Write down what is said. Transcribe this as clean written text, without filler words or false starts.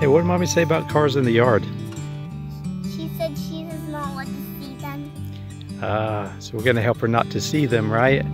Hey, what did Mommy say about cars in the yard? She said she doesn't want to see them. So we're going to help her not to see them, right?